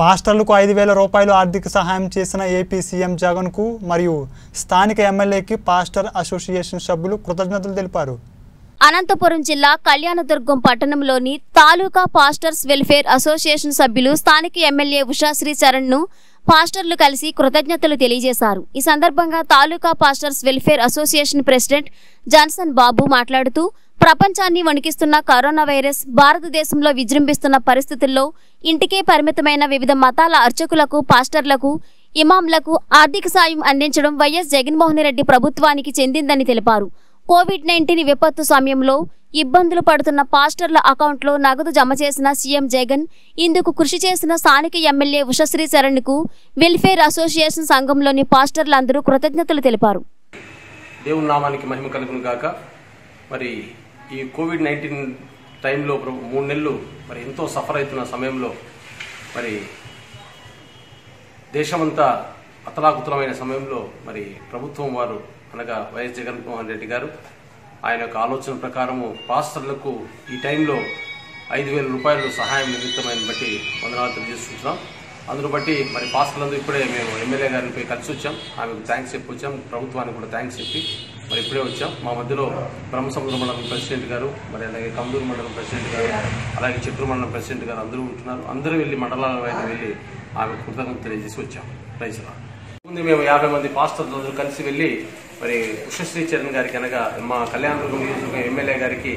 పాస్టర్లకు 5000 రూపాయలు ఆర్థిక సహాయం చేసిన ఏపీ సీఎం జగన్కు మరియు స్థానిక ఎమ్మెల్యేకి పాస్టర్ అసోసియేషన్ సభ్యులు కృతజ్ఞతలు తెలిపారు। అనంతపురం జిల్లా కళ్యాణదుర్గం పట్టణంలోని తాలూకా పాస్టర్స్ వెల్ఫేర్ అసోసియేషన్ సభ్యులు స్థానిక ఎమ్మెల్యే ఉషాశ్రీ చరణ్ను పాస్టర్లు కలిసి కృతజ్ఞతలు తెలియజేశారు। ఈ సందర్భంగా taluka pastors welfare association president Johnson Babu మాట్లాడుతూ ప్రపంచాన్ని వణికిస్తున్న కరోనా వైరస్ భారతదేశంలో విజృంభిస్తున్న పరిస్థితుల్లో ఇంటికే పరిమితమైన వివిధ మతాల అర్చకులకు పాస్టర్లకు ఇమాంలకు ఆర్థిక సాయం అందించడం వైఎస్ జగన్మోహన్ రెడ్డి ప్రభుత్వానికి చెందిందని తెలిపారు। కోవిడ్-19 విపత్తు సమయంలో ఇబ్బందులు పడుతున్న పాస్టర్ల అకౌంట్లో నగదు జమ చేసిన సీఎం జగన్ ఇందుకు కృషి చేసిన స్థానిక ఎమ్మెల్యే ఉషశ్రీ చరణ్కు వెల్ఫేర్ అసోసియేషన్ సంఘంలోని పాస్టర్లందరూ కృతజ్ఞతలు తెలిపారు। దేవుని నామానికి మహిమ కలుగును గాక। మరి ఈ కోవిడ్-19 టైంలో 3 నెలలు మరి ఎంతో సఫర్ అవుతున్న సమయంలో మరి దేశమంతా అతలాకుతలమైన సమయంలో మరి ప్రభుత్వం వారు అనగా వైఎస్ జగన్మోహన్ రెడ్డి గారు ఆయన యొక్క ఆలోచన ప్రకారము పాస్టర్లకు ఈ టైంలో 5000 రూపాయలు సహాయం నిమిత్తమైన బట్టి వందనాలు తెలియజేస్తున్నాం। అందును బట్టి మరి పాస్టర్లందరూ ఇప్పుడే మేము ఎమ్మెల్యే గారిని పోయి కలిసి వచ్చాం, ఆమెకు థ్యాంక్స్ చెప్పి వచ్చాం, ప్రభుత్వానికి కూడా థ్యాంక్స్ చెప్పి మరి ఇప్పుడే వచ్చాం। మా మధ్యలో బ్రహ్మసముద్ర మండలం ప్రెసిడెంట్ గారు మరి అలాగే కందూరు మండలం ప్రెసిడెంట్ గారు అలాగే చిత్తూరు మండలం ప్రెసిడెంట్ గారు అందరూ ఉంటున్నారు। అందరూ వెళ్ళి మండలాల వైపు వెళ్ళి ఆమెకు కృతజ్ఞతలు తెలియజేసి వచ్చాం। రైతుల ముందు మేము 50 మంది పాస్టర్లు అందరూ కలిసి వెళ్ళి మరి ఉషశ్రీ చరణ్ గారికి అనగా మా కళ్యాణదుర్గం నియోజకవర్గం ఎమ్మెల్యే గారికి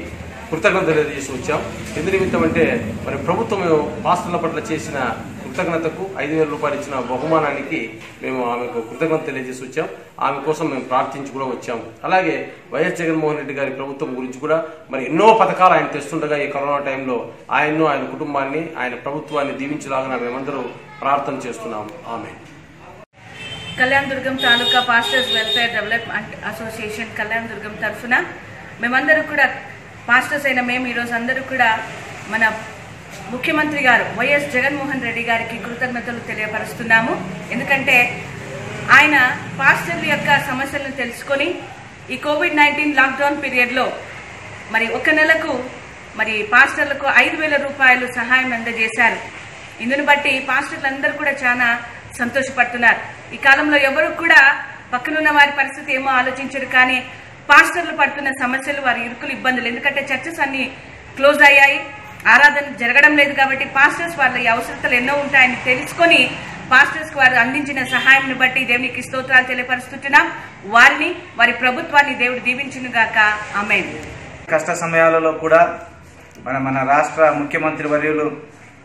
కృతజ్ఞతలు చేసి వచ్చాం। ఎందు నిమిత్తం అంటే మరి ప్రభుత్వం పాస్టర్ల పట్ల చేసిన కృతజ్ఞతకు 5000 రూపాయలు ఇచ్చిన బహుమానానికి మేము ఆమెకు కృతజ్ఞత తెలియజేసి వచ్చాం। ఆమె కోసం మేము ప్రార్థించి కూడా వచ్చాము। అలాగే వైఎస్ జగన్మోహన్ రెడ్డి గారి ప్రభుత్వం గురించి కూడా మరి ఎన్నో పథకాలు ఆయన తెస్తుండగా ఈ కరోనా టైంలో ఆయన్ను ఆయన కుటుంబాన్ని ఆయన ప్రభుత్వాన్ని దీవించలాగా మేమందరూ ప్రార్థన చేస్తున్నాము। ఆమె Kalyandurg taluka pastors welfare development association Kalyandurg తరఫున మేమందరూ కూడా పాస్టర్స్ అయిన మేము ఈరోజు అందరూ కూడా మన ముఖ్యమంత్రి గారు వైఎస్ జగన్మోహన్ రెడ్డి గారికి కృతజ్ఞతలు తెలియపరుస్తున్నాము। ఎందుకంటే ఆయన పాస్టర్ల యొక్క సమస్యలను తెలుసుకొని ఈ కోవిడ్-19 లాక్డౌన్ పీరియడ్లో మరి ఒక నెలకు మరి పాస్టర్లకు 5000 రూపాయలు సహాయం అందజేశారు। ఇందును బట్టి పాస్టర్లందరూ కూడా చాలా సంతోషపడుతున్నారు। ఈ కాలంలో ఎవరు కూడా పక్కనున్న వారి పరిస్థితి ఏమో ఆలోచించరు, కానీ పాస్టర్లు పడుతున్న సమస్యలు వారి ఇరుకులు ఇబ్బందులు, ఎందుకంటే చర్చెస్ అన్ని క్లోజ్ అయ్యాయి, ఆరాధన జరగడం లేదు, కాబట్టి పాస్టర్స్ వాళ్ళ అవసరతలు ఎన్నో ఉంటాయని తెలుసుకొని పాస్టర్స్ వారు అందించిన సహాయాన్ని బట్టి దేవునికి స్తోత్రాలు తెలియపరుస్తున్నాం। వారిని వారి ప్రభుత్వాన్ని దేవుడు దీవించునుగాక, ఆమేన్। కష్ట సమయాలలో కూడా మన రాష్ట్ర ముఖ్యమంత్రి వర్యులు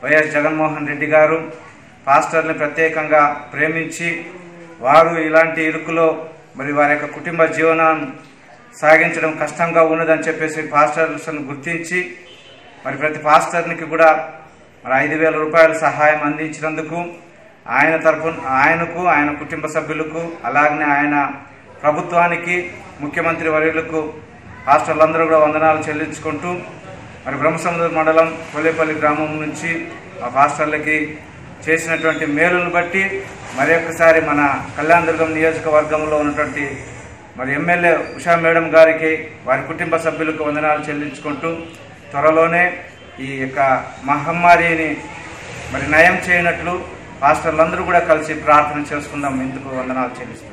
వైఎస్ జగన్మోహన్ రెడ్డి గారు పాస్టర్ని ప్రత్యేకంగా ప్రేమించి వారు ఇలాంటి ఇరుకులో మరి వారి యొక్క కుటుంబ జీవనం సాగించడం కష్టంగా ఉన్నదని చెప్పేసి పాస్టర్లను గుర్తించి మరి ప్రతి పాస్టర్నికి కూడా మరి 5000 రూపాయల సహాయం అందించినందుకు ఆయన తరఫున ఆయనకు ఆయన కుటుంబ సభ్యులకు అలాగనే ఆయన ప్రభుత్వానికి ముఖ్యమంత్రి వర్యులకు పాస్టర్లందరూ కూడా వందనాలు చెల్లించుకుంటూ మరి బ్రహ్మసముద్ర మండలం కొల్లేపల్లి గ్రామం నుంచి ఆ పాస్టర్లకి చేసినటువంటి మేలును బట్టి మరొకసారి మన కళ్యాణదుర్గం నియోజకవర్గంలో ఉన్నటువంటి మరి ఎమ్మెల్యే ఉషా మేడం గారికి వారి కుటుంబ సభ్యులకు వందనాలు చెల్లించుకుంటూ త్వరలోనే ఈ యొక్క మహమ్మారిని మరి నయం చేయనట్లు పాస్టర్లందరూ కూడా కలిసి ప్రార్థన చేసుకుందాం। ఇందుకు వందనాలు చెల్లిస్తున్నాం।